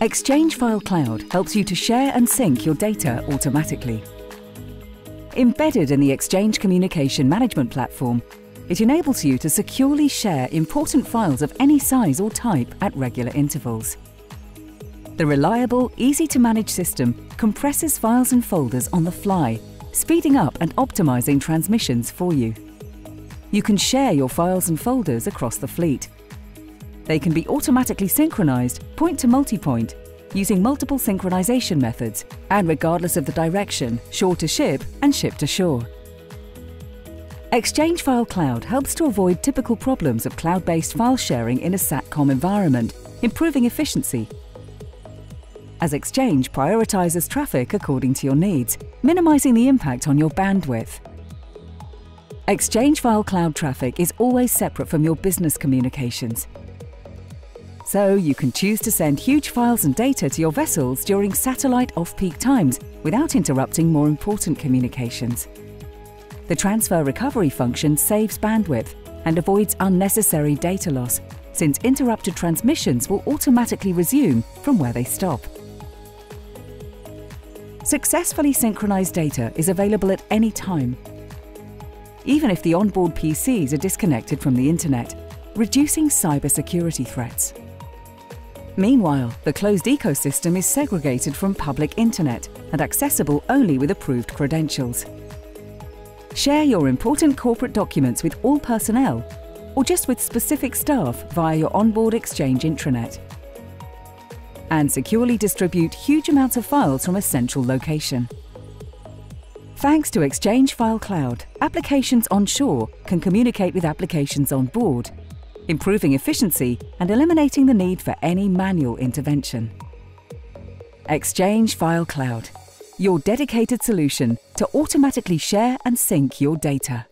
XChange File Cloud helps you to share and sync your data automatically. Embedded in the XChange Communication Management Platform, it enables you to securely share important files of any size or type at regular intervals. The reliable, easy-to-manage system compresses files and folders on the fly, speeding up and optimizing transmissions for you. You can share your files and folders across the fleet. They can be automatically synchronized point-to-multipoint using multiple synchronization methods and regardless of the direction, shore-to-ship and ship-to-shore. XChange File Cloud helps to avoid typical problems of cloud-based file sharing in a SATCOM environment, improving efficiency, as XChange prioritizes traffic according to your needs, minimizing the impact on your bandwidth. XChange File Cloud traffic is always separate from your business communications, so you can choose to send huge files and data to your vessels during satellite off-peak times without interrupting more important communications. The transfer recovery function saves bandwidth and avoids unnecessary data loss, since interrupted transmissions will automatically resume from where they stop. Successfully synchronized data is available at any time, even if the onboard PCs are disconnected from the internet, reducing cybersecurity threats. Meanwhile, the closed ecosystem is segregated from public internet and accessible only with approved credentials. Share your important corporate documents with all personnel or just with specific staff via your onboard XChange intranet, and securely distribute huge amounts of files from a central location. Thanks to XChange File Cloud, applications onshore can communicate with applications on board, improving efficiency and eliminating the need for any manual intervention. XChange File Cloud, your dedicated solution to automatically share and sync your data.